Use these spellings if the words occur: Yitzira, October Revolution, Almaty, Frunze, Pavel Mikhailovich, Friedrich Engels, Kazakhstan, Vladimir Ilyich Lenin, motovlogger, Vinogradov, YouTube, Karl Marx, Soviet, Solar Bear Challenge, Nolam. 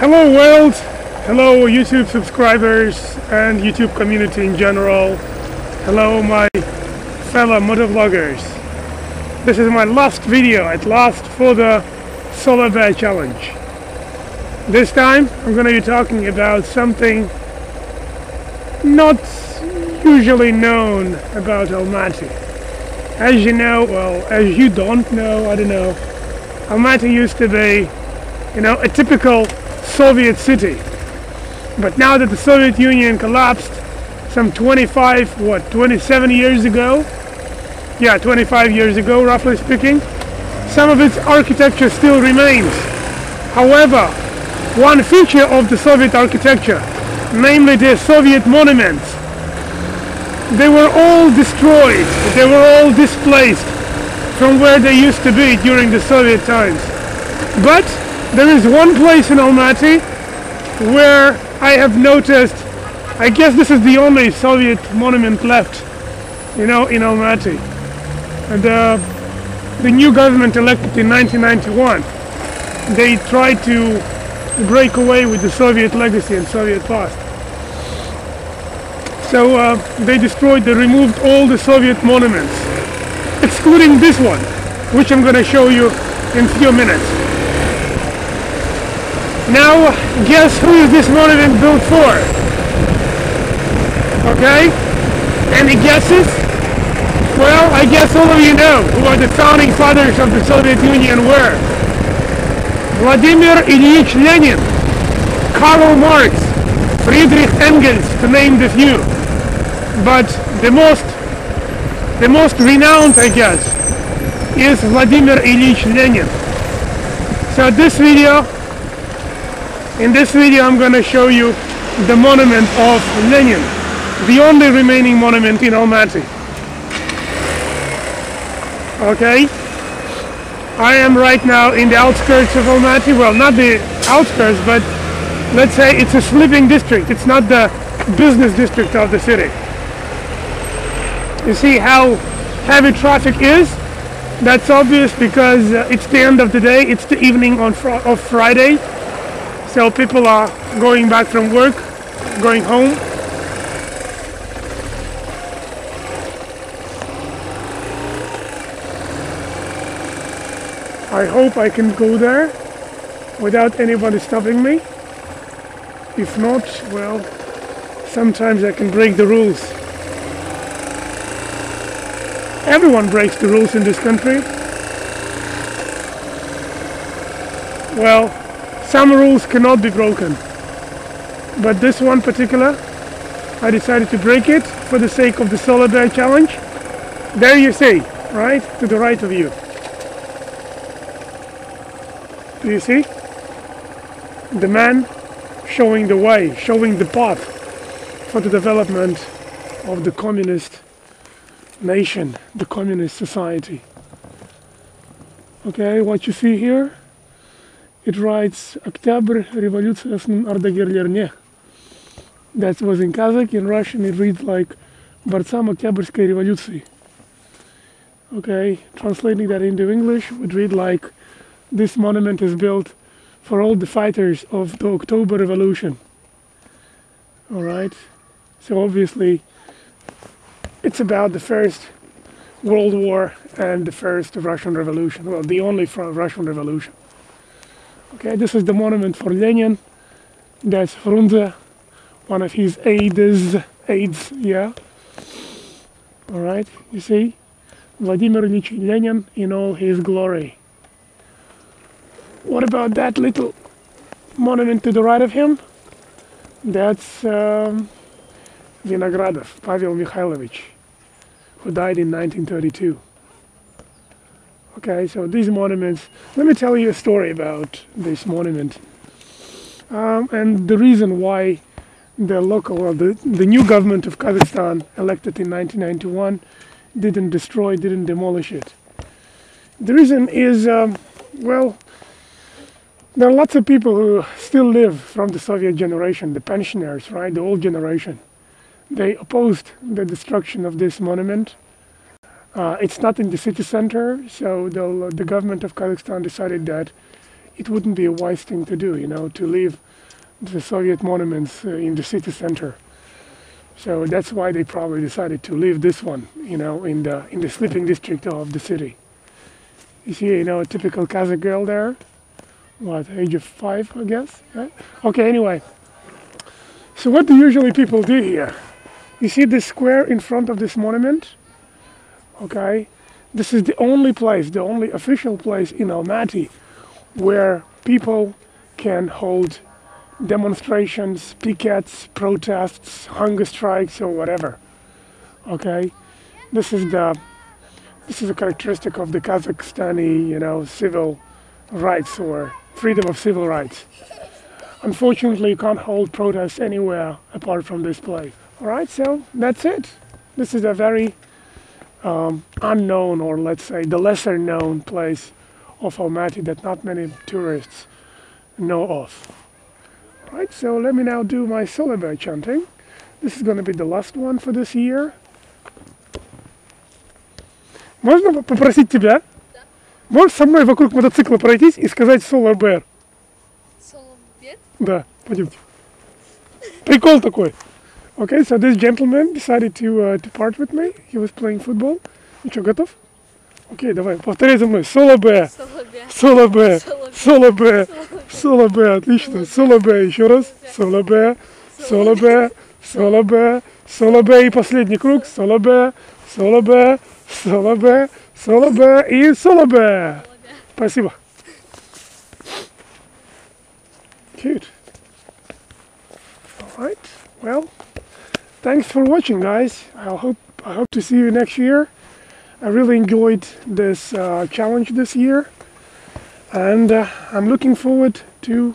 Hello world, hello YouTube subscribers and YouTube community in general. Hello my fellow motovloggers. This is my last video, at last, for the Solar Bear Challenge. This time I'm going to be talking about something not usually known about Almaty. As you know, well, as you don't know, I don't know, Almaty used to be, you know, a typical Soviet city. But now that the Soviet Union collapsed some 27 years ago, yeah, 25 years ago roughly speaking, some of its architecture still remains. However, one feature of the Soviet architecture, namely the Soviet monuments, they were all destroyed, they were all displaced from where they used to be during the Soviet times. But there is one place in Almaty where I have noticed, I guess this is the only Soviet monument left, you know, in Almaty. And the new government elected in 1991, they tried to break away with the Soviet legacy and Soviet past. So they destroyed, they removed all the Soviet monuments, excluding this one, which I'm going to show you in a few minutes. Now, guess who is this monument built for? Okay? Any guesses? Well, I guess all of you know who are the founding fathers of the Soviet Union were. Vladimir Ilyich Lenin, Karl Marx, Friedrich Engels, to name the few. But the most renowned, I guess, is Vladimir Ilyich Lenin. So in this video I'm going to show you the monument of Lenin, the only remaining monument in Almaty. Okay, I am right now in the outskirts of Almaty, well, not the outskirts, but let's say it's a sleeping district, it's not the business district of the city. You see how heavy traffic is? That's obvious because it's the end of the day, it's the evening of Friday. So people are going back from work, going home. I hope I can go there without anybody stopping me. If not, well, sometimes I can break the rules. Everyone breaks the rules in this country. Well, some rules cannot be broken, but this one particular, I decided to break it for the sake of the Solar Bear Challenge. There you see, right, to the right of you. Do you see? The man showing the way, showing the path for the development of the communist nation, the communist society. Okay, what you see here? It writes October Revolution. That was in Kazakh. In Russian it reads like Борцам Октябрьской Revolution. Okay, translating that into English would read like this monument is built for all the fighters of the October Revolution. Alright, so obviously it's about the First World War and the First Russian Revolution, well, the only Russian Revolution. Okay, this is the monument for Lenin. That's Frunze, one of his aides, yeah. Alright, you see? Vladimir Ilyich Lenin in all his glory. What about that little monument to the right of him? That's Vinogradov, Pavel Mikhailovich, who died in 1932. Okay, so these monuments, let me tell you a story about this monument and the reason why the local, or the new government of Kazakhstan, elected in 1991, didn't demolish it. The reason is, well, there are lots of people who still live from the Soviet generation, the pensioners, right, the old generation. They opposed the destruction of this monument. It's not in the city center, so the government of Kazakhstan decided that it wouldn't be a wise thing to do, you know, to leave the Soviet monuments in the city center. So that's why they probably decided to leave this one, you know, in the sleeping district of the city. You see, you know, a typical Kazakh girl there, what, age of 5, I guess, right? Okay, anyway, so what do usually people do here? You see this square in front of this monument? Okay, this is the only place, the only official place in Almaty where people can hold demonstrations, pickets, protests, hunger strikes, or whatever. Okay, this is a characteristic of the Kazakhstani, you know, civil rights or freedom of civil rights. Unfortunately, you can't hold protests anywhere apart from this place. All right, so that's it. This is a very unknown, or let's say the lesser known place of Almaty that not many tourists know of. Right, so let me now do my solar bear chanting. This is going to be the last one for this year. Можно попросить тебя? Да. Можешь со мной вокруг мотоцикла пройтись и сказать Solar Bear? Solar Bear? Да, пойдемте. Прикол такой. Okay, so this gentleman decided to part with me. He was playing football. Ну что, готов? Окей, давай, повторяй за мной. Solar Bear. Solar Bear. Solar Bear. Solar Bear, отлично. Solar Bear, еще раз. Solar Bear. Solar Bear. Solar Bear. Solar Bear. И последний круг. Solar Bear. Solar Bear. Solar Bear. Solar Bear. И Solar Bear. Спасибо. Cute. All right. Well, thanks for watching, guys. I hope to see you next year. I really enjoyed this challenge this year. And I'm looking forward to